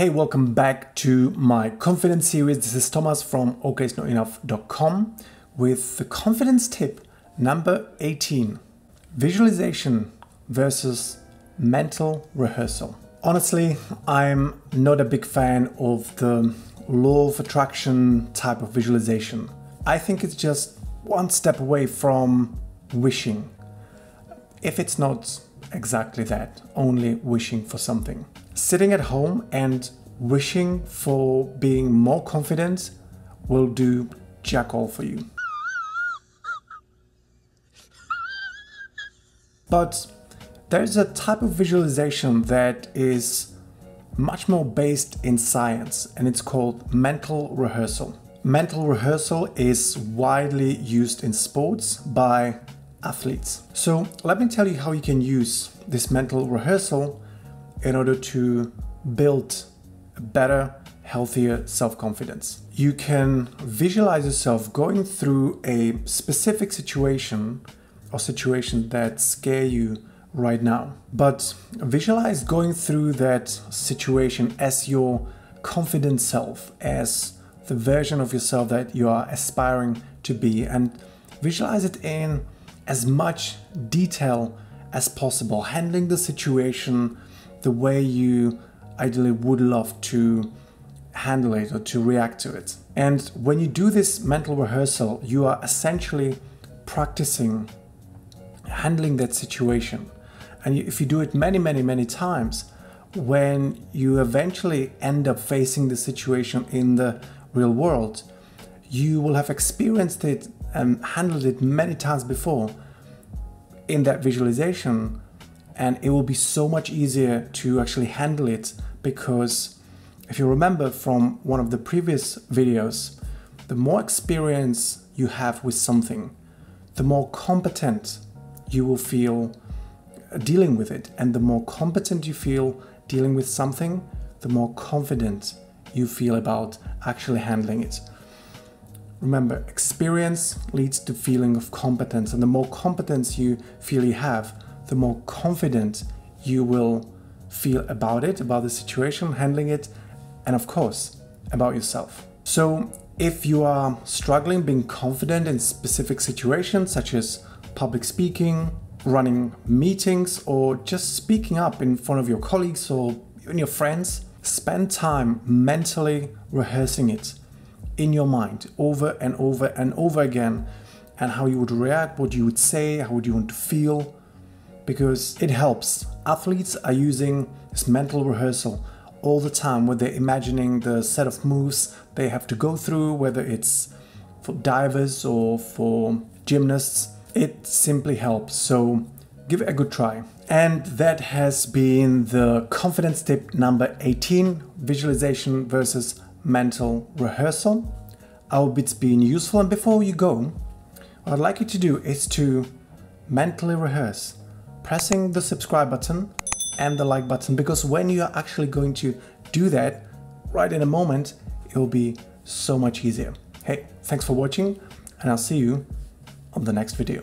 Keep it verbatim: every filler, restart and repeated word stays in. Hey, welcome back to my confidence series. This is Thomas from okis not enough dot com with the confidence tip number eighteen, visualization versus mental rehearsal. Honestly, I'm not a big fan of the law of attraction type of visualization. I think it's just one step away from wishing, if it's not exactly that, only wishing for something. Sitting at home and wishing for being more confident will do jack all for you. But there's a type of visualization that is much more based in science, and it's called mental rehearsal. Mental rehearsal is widely used in sports by athletes. So let me tell you how you can use this mental rehearsal in order to build a better, healthier self-confidence. You can visualize yourself going through a specific situation or situations that scare you right now, but visualize going through that situation as your confident self, as the version of yourself that you are aspiring to be, and visualize it in as much detail as possible, handling the situation the way you ideally would love to handle it or to react to it. And when you do this mental rehearsal, you are essentially practicing handling that situation. And if you do it many, many, many times, when you eventually end up facing the situation in the real world, you will have experienced it and handled it many times before in that visualization. And it will be so much easier to actually handle it, because if you remember from one of the previous videos, the more experience you have with something, the more competent you will feel dealing with it. And the more competent you feel dealing with something, the more confident you feel about actually handling it. Remember, experience leads to feeling of competence, and the more competence you feel you have, the more confident you will feel about it, about the situation, handling it, and of course, about yourself. So if you are struggling being confident in specific situations, such as public speaking, running meetings, or just speaking up in front of your colleagues or even your friends, spend time mentally rehearsing it in your mind over and over and over again, and how you would react, what you would say, how would you want to feel, because it helps. Athletes are using this mental rehearsal all the time, where they're imagining the set of moves they have to go through, whether it's for divers or for gymnasts. It simply helps. So give it a good try. And that has been the confidence tip number eighteen, visualization versus mental rehearsal. I hope it's been useful. And before you go, what I'd like you to do is to mentally rehearse, pressing the subscribe button and the like button, because when you are actually going to do that right in a moment, it will be so much easier. Hey, thanks for watching, and I'll see you on the next video.